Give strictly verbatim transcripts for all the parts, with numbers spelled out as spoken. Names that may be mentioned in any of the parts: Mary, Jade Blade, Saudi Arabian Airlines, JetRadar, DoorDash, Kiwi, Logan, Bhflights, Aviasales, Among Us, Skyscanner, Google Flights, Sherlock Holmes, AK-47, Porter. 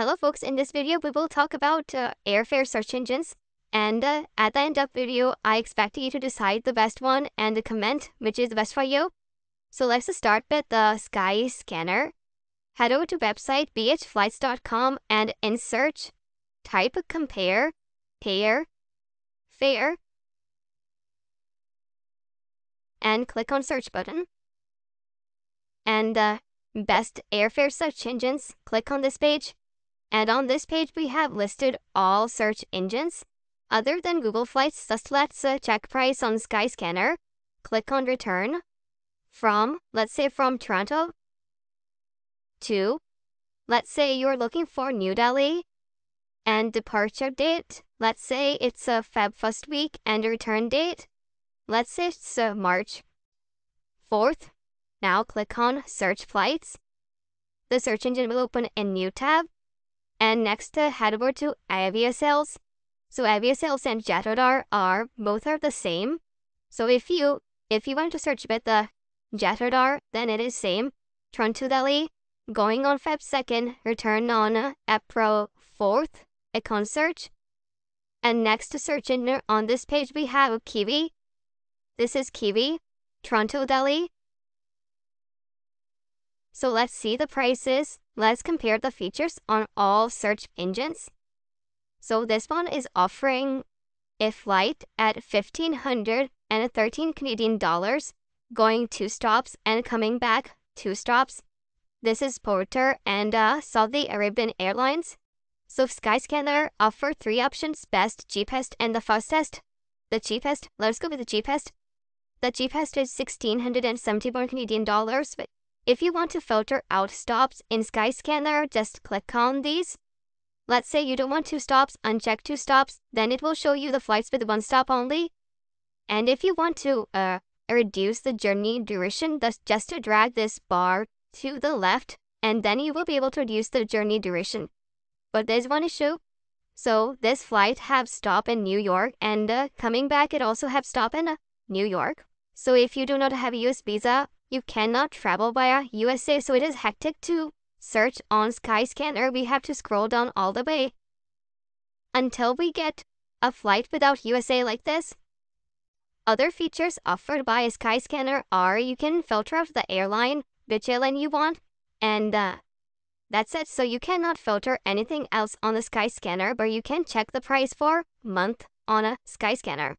Hello folks, in this video we will talk about uh, airfare search engines, and uh, at the end of the video I expect you to decide the best one and comment which is the best for you. So let's start with the Skyscanner. Head over to website B H flights dot com and in search type compare, pair, fare and click on search button. And uh, best airfare search engines, click on this page. And on this page, we have listed all search engines. Other than Google Flights, just let's uh, check price on Skyscanner. Click on return from, let's say from Toronto to, let's say you're looking for New Delhi, and departure date, let's say it's uh, Feb first week, and return date, let's say it's uh, March fourth. Now click on search flights. The search engine will open a new tab. And next, uh, head over to Aviasales. So Aviasales and JetRadar are both are the same. So if you if you want to search with the JetRadar, then it is same. Turn to Delhi, going on Feb second, return on uh, April fourth. Click on search. And next to search engine on this page we have Kiwi. This is Kiwi, Toronto Delhi. So let's see the prices. Let's compare the features on all search engines. So this one is offering a flight at one thousand five hundred thirteen Canadian dollars, going two stops and coming back two stops. This is Porter and uh, Saudi Arabian Airlines. So Skyscanner offers three options: best, cheapest, and the fastest. The cheapest. Let's go with the cheapest. The cheapest is one thousand six hundred seventy-one Canadian dollars. If you want to filter out stops in Skyscanner, just click on these. Let's say you don't want two stops, uncheck two stops, then it will show you the flights with one stop only. And if you want to uh, reduce the journey duration, just to drag this bar to the left, and then you will be able to reduce the journey duration. But there's one issue. So this flight have stop in New York, and uh, coming back it also have stop in uh, New York. So if you do not have a U S visa, you cannot travel via U S A, so it is hectic to search on Skyscanner. We have to scroll down all the way until we get a flight without U S A like this. Other features offered by Skyscanner are you can filter out the airline, which airline you want, and uh, that's it. So you cannot filter anything else on the Skyscanner, but you can check the price for month on a Skyscanner.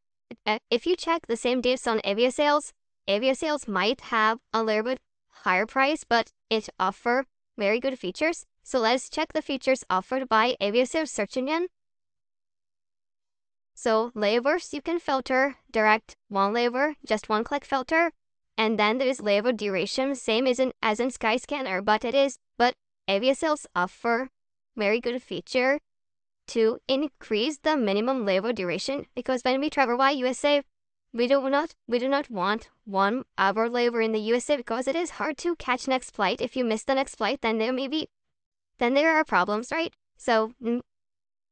If you check the same dates on Aviasales, Aviasales might have a little bit higher price, but it offers very good features. So let's check the features offered by Aviasales search engine. So layovers, you can filter direct one layover, just one click filter. And then there is layover duration, same as in, as in Skyscanner, but it is, but Aviasales offers very good feature to increase the minimum layover duration, because when we travel by U S A, We do not we do not want one hour layover in the U S A, because it is hard to catch next flight. If you miss the next flight, then there may be then there are problems, right? So mm,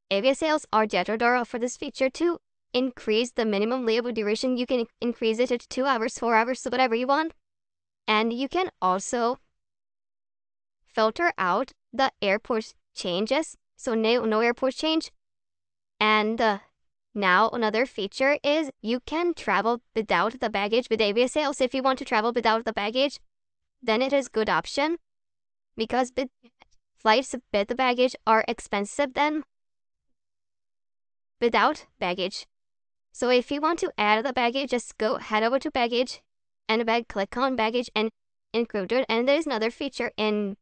Aviasales or JetRadar offer this feature to increase the minimum layover duration. You can increase it to two hours, four hours, so whatever you want. And you can also filter out the airport changes. So no no airport change. And the Now, another feature is you can travel without the baggage with Aviasales. If you want to travel without the baggage, then it is a good option, because flights with the baggage are expensive than without baggage. So if you want to add the baggage, just go head over to baggage and bag, click on baggage and include it. And there is another feature in,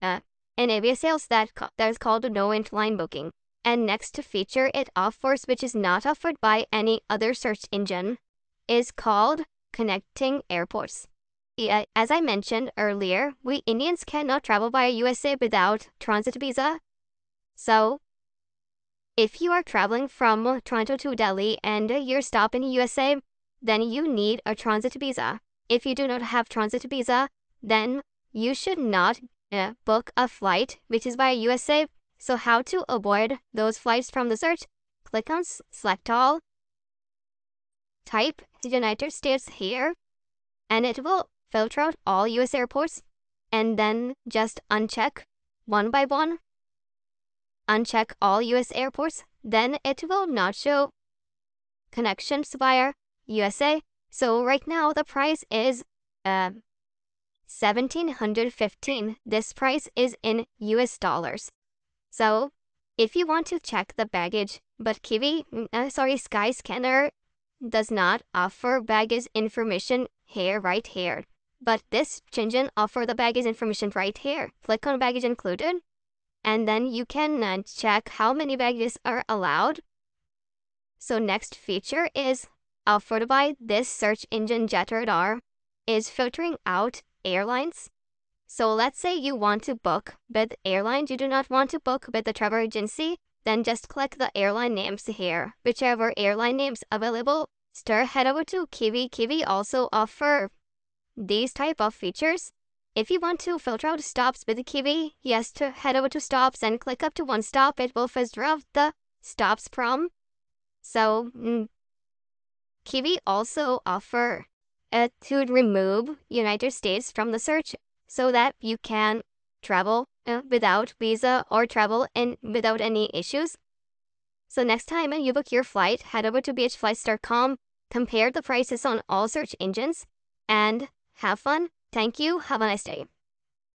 uh, in Aviasales that, that is called no interline booking. And next feature it offers, which is not offered by any other search engine, is called connecting airports. As I mentioned earlier, we Indians cannot travel via U S A without transit visa. So if you are traveling from Toronto to Delhi and you're stopping in U S A, then you need a transit visa. If you do not have transit visa, then you should not uh, book a flight which is via U S A. So how to avoid those flights from the search? Click on select all, type United States here, and it will filter out all U S airports, and then just uncheck one by one Uncheck all U S airports, then it will not show. Connections via U S A. So right now the price is uh, one thousand seven hundred fifteen dollars. This price is in U S dollars. So if you want to check the baggage, but Kiwi, uh, sorry, Skyscanner does not offer baggage information here, right here. But this Shenzhen offer the baggage information right here. Click on baggage included. And then you can uh, check how many baggages are allowed. So next feature is offered by this search engine JetRadar is filtering out airlines. So let's say you want to book with airlines. You do not want to book with the travel agency. Then just click the airline names here. Whichever airline names available, stir head over to Kiwi. Kiwi also offer these type of features. If you want to filter out stops with Kiwi, yes, to head over to stops and click up to one stop. It will filter out the stops from. So mm, Kiwi also offer uh, to remove United States from the search so that you can travel uh, without visa or travel and without any issues. So next time when you book your flight, head over to B H flights dot com, compare the prices on all search engines, and have fun. Thank you. Have a nice day.